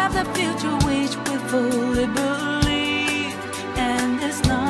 have the future which we fully believe, and it's not